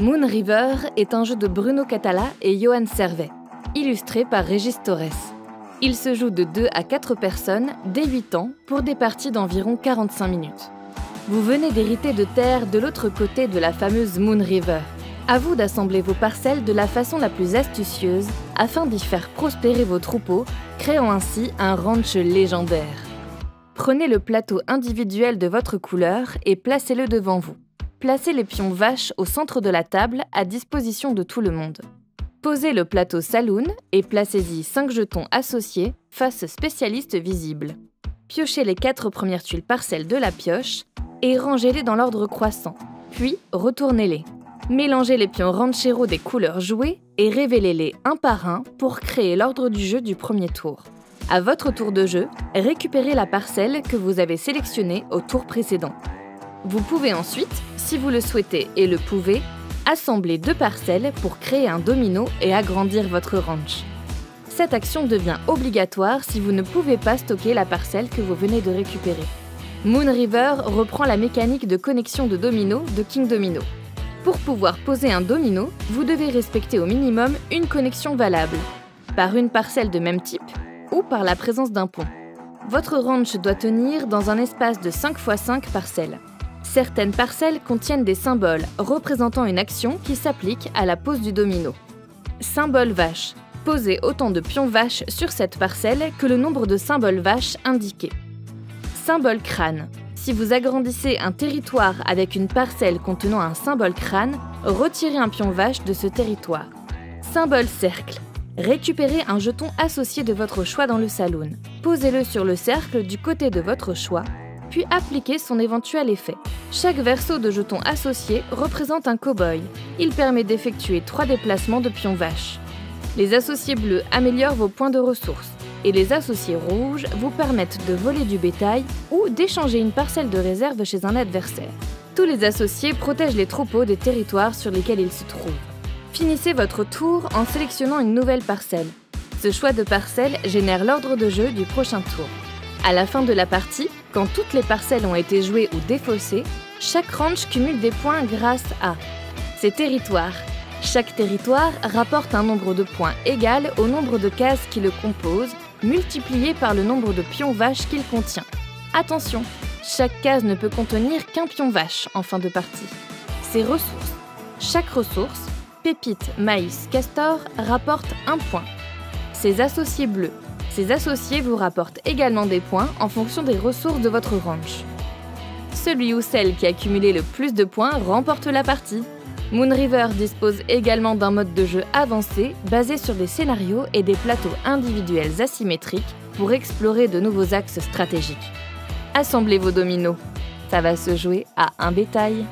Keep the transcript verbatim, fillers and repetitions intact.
Moon River est un jeu de Bruno Cathala et Yohan Servais, illustré par Régis Torres. Il se joue de deux à quatre personnes dès huit ans pour des parties d'environ quarante-cinq minutes. Vous venez d'hériter de terres de l'autre côté de la fameuse Moon River. À vous d'assembler vos parcelles de la façon la plus astucieuse afin d'y faire prospérer vos troupeaux, créant ainsi un ranch légendaire. Prenez le plateau individuel de votre couleur et placez-le devant vous. Placez les pions vaches au centre de la table à disposition de tout le monde. Posez le plateau saloon et placez-y cinq jetons associés face spécialiste visible. Piochez les quatre premières tuiles parcelles de la pioche et rangez-les dans l'ordre croissant, puis retournez-les. Mélangez les pions ranchero des couleurs jouées et révélez-les un par un pour créer l'ordre du jeu du premier tour. À votre tour de jeu, récupérez la parcelle que vous avez sélectionnée au tour précédent. Vous pouvez ensuite, si vous le souhaitez et le pouvez, assembler deux parcelles pour créer un domino et agrandir votre ranch. Cette action devient obligatoire si vous ne pouvez pas stocker la parcelle que vous venez de récupérer. Moon River reprend la mécanique de connexion de domino de King Domino. Pour pouvoir poser un domino, vous devez respecter au minimum une connexion valable, par une parcelle de même type ou par la présence d'un pont. Votre ranch doit tenir dans un espace de cinq par cinq parcelles. Certaines parcelles contiennent des symboles représentant une action qui s'applique à la pose du domino. Symbole vache. Posez autant de pions vaches sur cette parcelle que le nombre de symboles vaches indiqués. Symbole crâne. Si vous agrandissez un territoire avec une parcelle contenant un symbole crâne, retirez un pion vache de ce territoire. Symbole cercle. Récupérez un jeton associé de votre choix dans le saloon. Posez-le sur le cercle du côté de votre choix, puis appliquez son éventuel effet. Chaque verso de jetons associés représente un cow-boy. Il permet d'effectuer trois déplacements de pions vaches. Les associés bleus améliorent vos points de ressources. Et les associés rouges vous permettent de voler du bétail ou d'échanger une parcelle de réserve chez un adversaire. Tous les associés protègent les troupeaux des territoires sur lesquels ils se trouvent. Finissez votre tour en sélectionnant une nouvelle parcelle. Ce choix de parcelle génère l'ordre de jeu du prochain tour. À la fin de la partie, quand toutes les parcelles ont été jouées ou défaussées, chaque ranch cumule des points grâce à ses territoires. Chaque territoire rapporte un nombre de points égal au nombre de cases qui le composent, multiplié par le nombre de pions vaches qu'il contient. Attention, chaque case ne peut contenir qu'un pion vache en fin de partie. Ses ressources. Chaque ressource, pépite, maïs, castor, rapporte un point. Ses associés bleus. Ses associés vous rapportent également des points en fonction des ressources de votre ranch. Celui ou celle qui a cumulé le plus de points remporte la partie. Moon River dispose également d'un mode de jeu avancé basé sur des scénarios et des plateaux individuels asymétriques pour explorer de nouveaux axes stratégiques. Assemblez vos dominos, ça va se jouer à un bétail.